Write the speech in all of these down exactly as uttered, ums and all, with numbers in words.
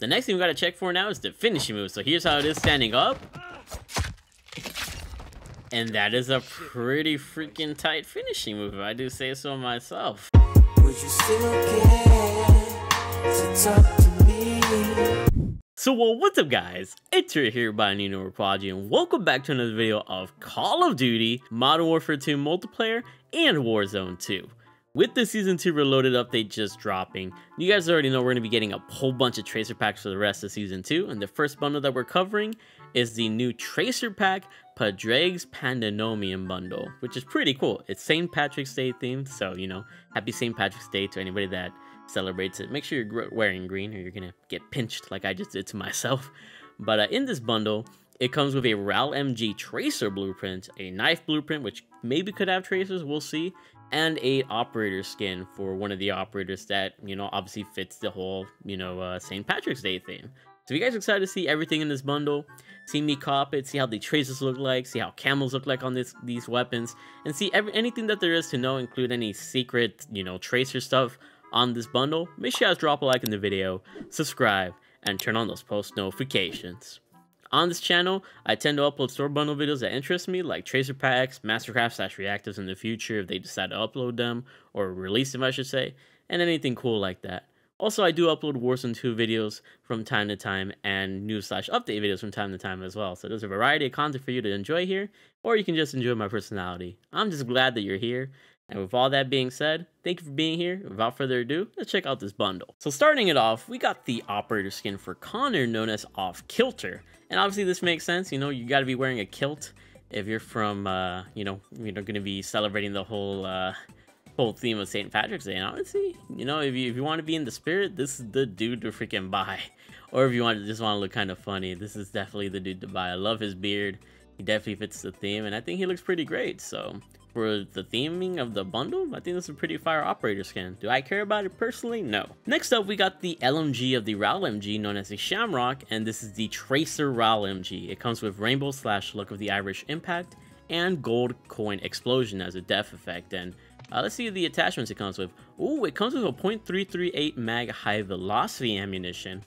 The next thing we gotta check for now is the finishing move. So here's how it is standing up. And that is a pretty freaking tight finishing move, if I do say so myself. Would you still care to talk to me? So well, what's up guys, it's Ray here by Nino Rapology, and welcome back to another video of Call of Duty, Modern Warfare two Multiplayer, and Warzone two. With the Season two Reloaded update just dropping, you guys already know we're going to be getting a whole bunch of Tracer Packs for the rest of Season two, and the first bundle that we're covering is the new Tracer Pack Padraig's Pandemonium Bundle, which is pretty cool. It's Saint Patrick's Day themed, so you know, happy Saint Patrick's Day to anybody that celebrates it. Make sure you're wearing green or you're gonna get pinched like I just did to myself. But uh, in this bundle, it comes with a RAAL M G tracer blueprint, a knife blueprint which maybe could have tracers, we'll see, and a operator skin for one of the operators that, you know, obviously fits the whole, you know, uh, Saint Patrick's Day theme. So if you guys are excited to see everything in this bundle, see me cop it, see how the tracers look like, see how camos look like on this these weapons, and see every, anything that there is to know, include any secret, you know, tracer stuff on this bundle, make sure you guys drop a like in the video, subscribe, and turn on those post notifications. On this channel, I tend to upload store bundle videos that interest me, like tracer packs, mastercraft slash reactives in the future if they decide to upload them, or release them I should say, and anything cool like that. Also, I do upload Warzone two videos from time to time, and news slash update videos from time to time as well, so there's a variety of content for you to enjoy here, or you can just enjoy my personality. I'm just glad that you're here. And with all that being said, thank you for being here. Without further ado, let's check out this bundle. So starting it off, we got the operator skin for Connor, known as Off-Kilter. And obviously this makes sense, you know, you gotta be wearing a kilt if you're from, uh, you know, you know, gonna be celebrating the whole uh, whole theme of Saint Patrick's Day. And honestly, you know, if you, if you wanna be in the spirit, this is the dude to freaking buy. Or if you want to just wanna look kind of funny, this is definitely the dude to buy. I love his beard. He definitely fits the theme, and I think he looks pretty great, so. For the theming of the bundle, I think this is a pretty fire operator skin. Do I care about it personally? No. Next up, we got the L M G of the RAAL M G, known as the Shamrock, and this is the Tracer RAAL M G. It comes with rainbow slash look of the Irish impact and gold coin explosion as a death effect. And uh, let's see the attachments it comes with. Ooh, it comes with a point three three eight mag high velocity ammunition.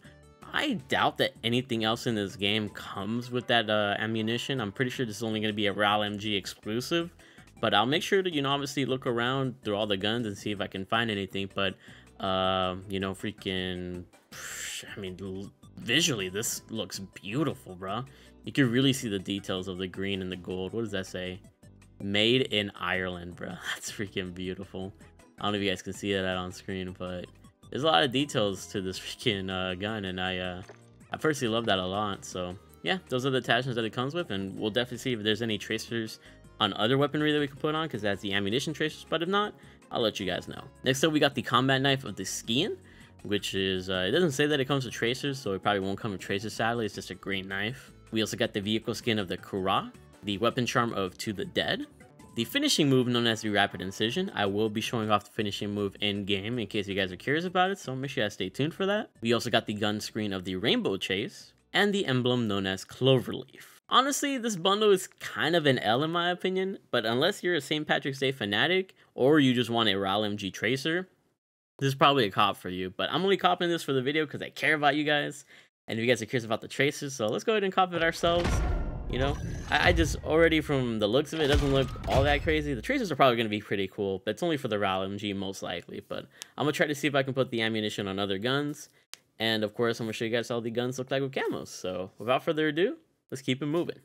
I doubt that anything else in this game comes with that uh, ammunition. I'm pretty sure this is only going to be a RAAL M G exclusive. But I'll make sure to, you know, obviously look around through all the guns and see if I can find anything. But, uh, you know, freaking, I mean, visually, this looks beautiful, bro. You can really see the details of the green and the gold. What does that say? Made in Ireland, bro. That's freaking beautiful. I don't know if you guys can see that on screen, but there's a lot of details to this freaking uh, gun. And I, uh, I personally love that a lot. So, yeah, those are the attachments that it comes with. And we'll definitely see if there's any tracers on other weaponry that we can put on, because that's the ammunition tracers, but if not, I'll let you guys know. Next up, we got the combat knife of the Sciain, which is, uh, it doesn't say that it comes with tracers, so it probably won't come with tracers, sadly. It's just a green knife. We also got the vehicle skin of the Kura, the weapon charm of To the Dead, the finishing move known as the Rapid Incision. I will be showing off the finishing move in game in case you guys are curious about it, so make sure you guys stay tuned for that. We also got the gun screen of the Rainbow Chase, and the emblem known as Cloverleaf. Honestly, this bundle is kind of an L in my opinion, but unless you're a Saint Patrick's Day fanatic or you just want a RAAL M G Tracer, this is probably a cop for you. But I'm only copping this for the video because I care about you guys, and if you guys are curious about the Tracers, so let's go ahead and cop it ourselves. You know, I, I just already, from the looks of it, it doesn't look all that crazy. The Tracers are probably going to be pretty cool, but it's only for the RAAL M G most likely. But I'm going to try to see if I can put the ammunition on other guns, and of course, I'm going to show you guys how the guns look like with camos. So without further ado, let's keep it moving.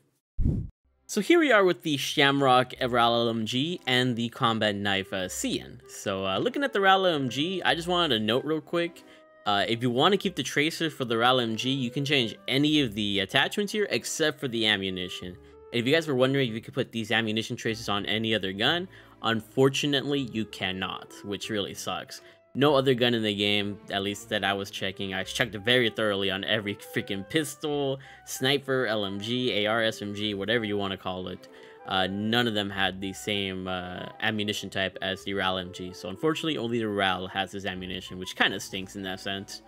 So here we are with the Shamrock RAAL M G and the Combat Knife uh, Sciain. So uh, looking at the RAAL M G, I just wanted to note real quick, uh, if you want to keep the Tracer for the RAAL M G, you can change any of the attachments here except for the ammunition. And if you guys were wondering if you could put these ammunition tracers on any other gun, unfortunately you cannot, which really sucks. No other gun in the game, at least that I was checking. I checked very thoroughly on every freaking pistol, sniper, L M G, A R, S M G, whatever you want to call it. Uh, none of them had the same uh, ammunition type as the RAAL M G. So unfortunately, only the RAAL has this ammunition, which kind of stinks in that sense.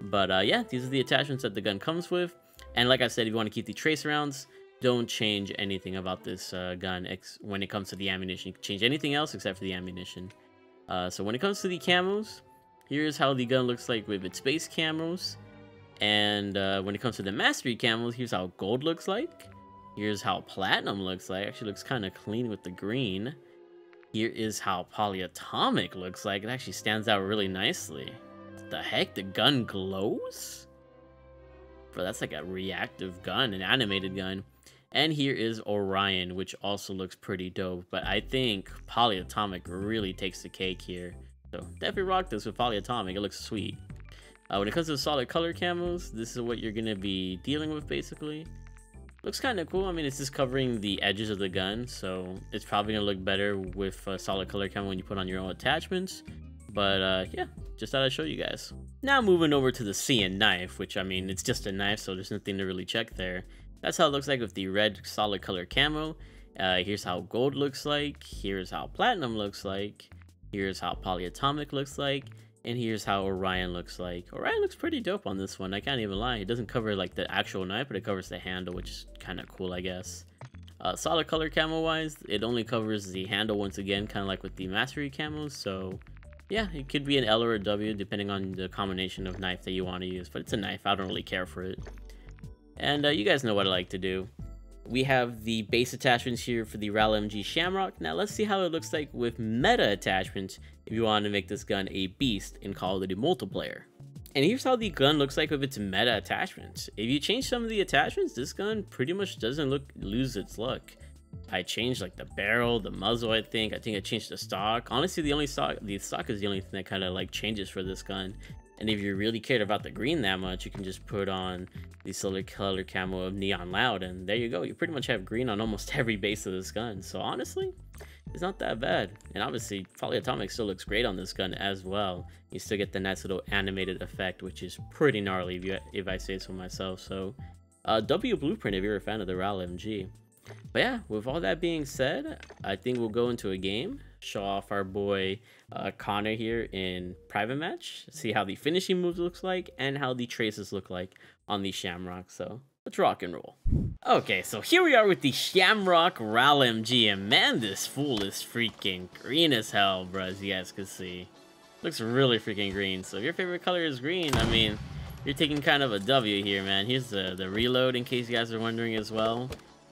But uh, yeah, these are the attachments that the gun comes with. And like I said, if you want to keep the trace rounds, don't change anything about this uh, gun ex when it comes to the ammunition. You can change anything else except for the ammunition. Uh, so when it comes to the camos, here's how the gun looks like with its base camos. And uh, when it comes to the mastery camels, here's how gold looks like. Here's how platinum looks like. Actually looks kind of clean with the green. Here is how polyatomic looks like. It actually stands out really nicely. What the heck? The gun glows? Bro, that's like a reactive gun, an animated gun. And here is Orion, which also looks pretty dope. But I think Polyatomic really takes the cake here. So definitely rock this with Polyatomic. It looks sweet. Uh, when it comes to solid color camos, this is what you're going to be dealing with, basically. Looks kind of cool. I mean, it's just covering the edges of the gun, so it's probably going to look better with a solid color camo when you put on your own attachments. But uh, yeah, just thought I'd show you guys. Now moving over to the Sciain knife, which, I mean, it's just a knife, so there's nothing to really check there. That's how it looks like with the red solid color camo. Uh, here's how gold looks like. Here's how platinum looks like. Here's how polyatomic looks like. And here's how Orion looks like. Orion looks pretty dope on this one. I can't even lie. It doesn't cover like the actual knife, but it covers the handle, which is kind of cool, I guess. Uh, solid color camo wise, it only covers the handle once again, kind of like with the mastery camos. So yeah, it could be an L or a W depending on the combination of knife that you want to use. But it's a knife. I don't really care for it. And uh, you guys know what I like to do. We have the base attachments here for the RAAL M G Shamrock. Now let's see how it looks like with meta attachments if you want to make this gun a beast in Call of Duty multiplayer. And here's how the gun looks like with its meta attachments. If you change some of the attachments, this gun pretty much doesn't look lose its look. I changed like the barrel, the muzzle, I think. I think I changed the stock. Honestly, the only stock, the stock is the only thing that kind of like changes for this gun. And if you really cared about the green that much, you can just put on the solid color camo of Neon Loud, and there you go. You pretty much have green on almost every base of this gun. So honestly, it's not that bad. And obviously, Polyatomic still looks great on this gun as well. You still get the nice little animated effect, which is pretty gnarly if, you, if I say so myself. So uh, W Blueprint if you're a fan of the RAAL M G. But yeah, with all that being said, I think we'll go into a game, show off our boy uh, Connor here in private match, see how the finishing moves looks like and how the traces look like on the Shamrock. So let's rock and roll. Okay, so here we are with the Shamrock RAAL M G, and man, this fool is freaking green as hell, bro. As you guys can see, looks really freaking green. So if your favorite color is green, I mean, you're taking kind of a W here, man. Here's the the reload in case you guys are wondering as well.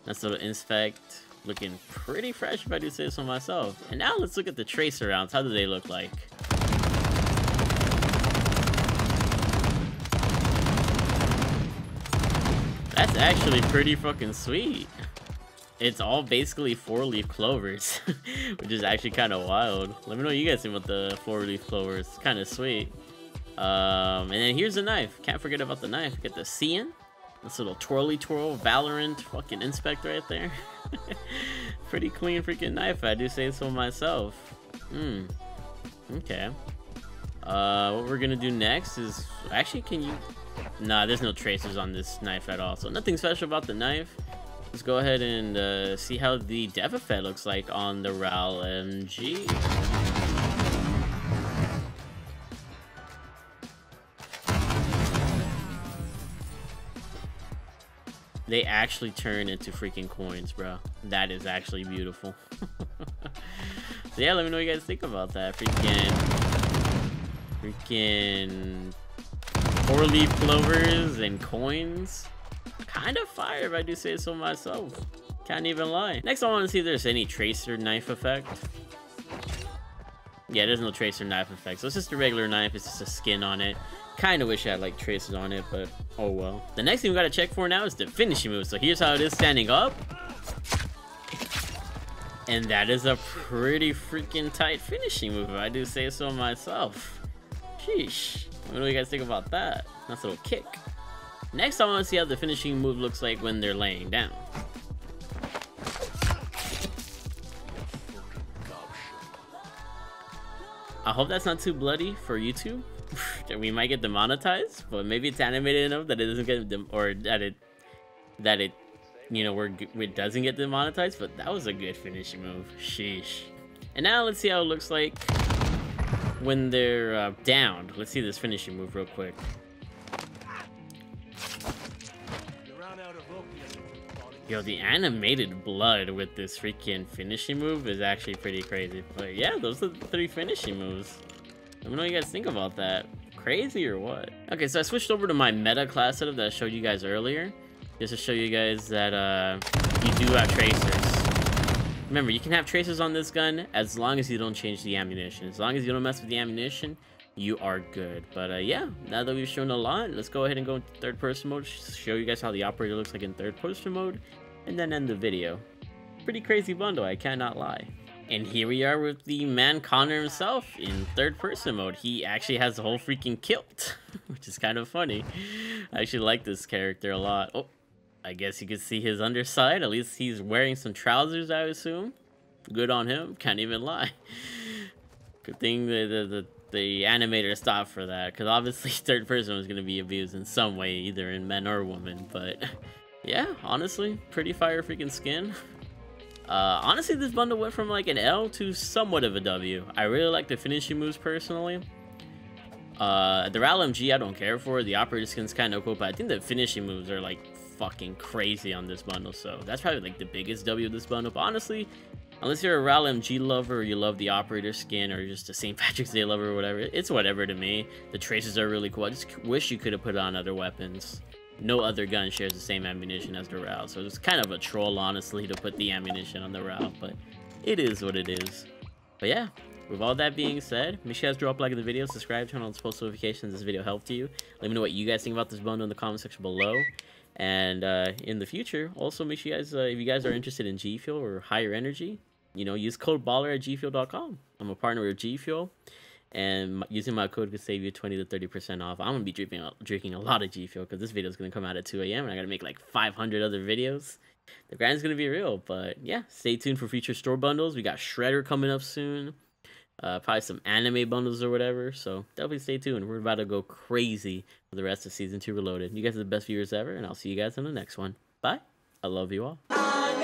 Nice little inspect, looking pretty fresh if I do say so myself. And now let's look at the tracer rounds. How do they look like? That's actually pretty fucking sweet. It's all basically four-leaf clovers, which is actually kind of wild. Let me know what you guys think about the four-leaf clovers. It's kind of sweet. Um, and then here's the knife. Can't forget about the knife. Get the Sciain. This little twirly twirl Valorant fucking inspect right there. Pretty clean freaking knife, I do say so myself. Hmm. Okay. Uh, what we're gonna do next is actually, can you? Nah, there's no tracers on this knife at all, so nothing special about the knife. Let's go ahead and uh, see how the dev effect looks like on the RAAL M G. They actually turn into freaking coins, bro. That is actually beautiful. So yeah, let me know what you guys think about that. Freaking, freaking four-leaf clovers and coins. Kind of fire, if I do say so myself. Can't even lie. Next, I want to see if there's any tracer knife effect. Yeah, there's no tracer knife effect. So it's just a regular knife. It's just a skin on it. Kind of wish I had like traces on it, but oh well. The next thing we gotta check for now is the finishing move. So here's how it is standing up, and that is a pretty freaking tight finishing move, if I do say so myself. Sheesh. What do you guys think about that? Nice little kick. Next, I want to see how the finishing move looks like when they're laying down. I hope that's not too bloody for YouTube. We might get demonetized, but maybe it's animated enough that it doesn't get dem or that it that it you know we're it doesn't get demonetized. But that was a good finishing move. Sheesh. And now let's see how it looks like when they're uh, down. Let's see this finishing move real quick. Yo, the animated blood with this freaking finishing move is actually pretty crazy. But yeah, those are the three finishing moves. Let me know what you guys think about that. crazy or what? Okay, so I switched over to my meta class setup that I showed you guys earlier, just to show you guys that uh, you do have tracers. Remember, you can have tracers on this gun as long as you don't change the ammunition. As long as you don't mess with the ammunition, you are good. But uh, yeah, now that we've shown a lot, let's go ahead and go into third person mode, show you guys how the operator looks like in third person mode, and then end the video. Pretty crazy bundle, I cannot lie. And here we are with the man Connor himself in third person mode. He actually has the whole freaking kilt, which is kind of funny. I actually like this character a lot. Oh, I guess you can see his underside. At least he's wearing some trousers, I assume. Good on him, can't even lie. Good thing the the, the, the animator stopped for that, because obviously third person was going to be abused in some way, either in men or women. But yeah, honestly, pretty fire freaking skin. Uh, honestly, this bundle went from like an L to somewhat of a W. I really like the finishing moves personally. Uh, the RAAL M G, I don't care for. The operator skin's kind of cool, but I think the finishing moves are like fucking crazy on this bundle. So that's probably like the biggest W of this bundle. But honestly, unless you're a RAAL M G lover, or you love the operator skin, or you're just a Saint Patrick's Day lover or whatever, it's whatever to me. The tracers are really cool. I just wish you could have put on other weapons. No other gun shares the same ammunition as the RAAL, so it's kind of a troll, honestly, to put the ammunition on the RAAL, but it is what it is. But yeah, with all that being said, make sure you guys drop a like on the video, subscribe, turn on those post notifications if this video helped you. Let me know what you guys think about this bundle in the comment section below. And uh, in the future, also make sure you guys, uh, if you guys are interested in G Fuel or higher energy, you know, use code baller at G Fuel dot com. I'm a partner with G Fuel, and using my code could save you twenty to thirty percent off. I'm gonna be drinking drinking a lot of G Fuel because this video is gonna come out at two A M and I gotta make like five hundred other videos. The grind's gonna be real, but yeah, stay tuned for future store bundles. We got Shredder coming up soon, uh, probably some anime bundles or whatever. So definitely stay tuned. We're about to go crazy for the rest of season two Reloaded. You guys are the best viewers ever, and I'll see you guys on the next one. Bye. I love you all.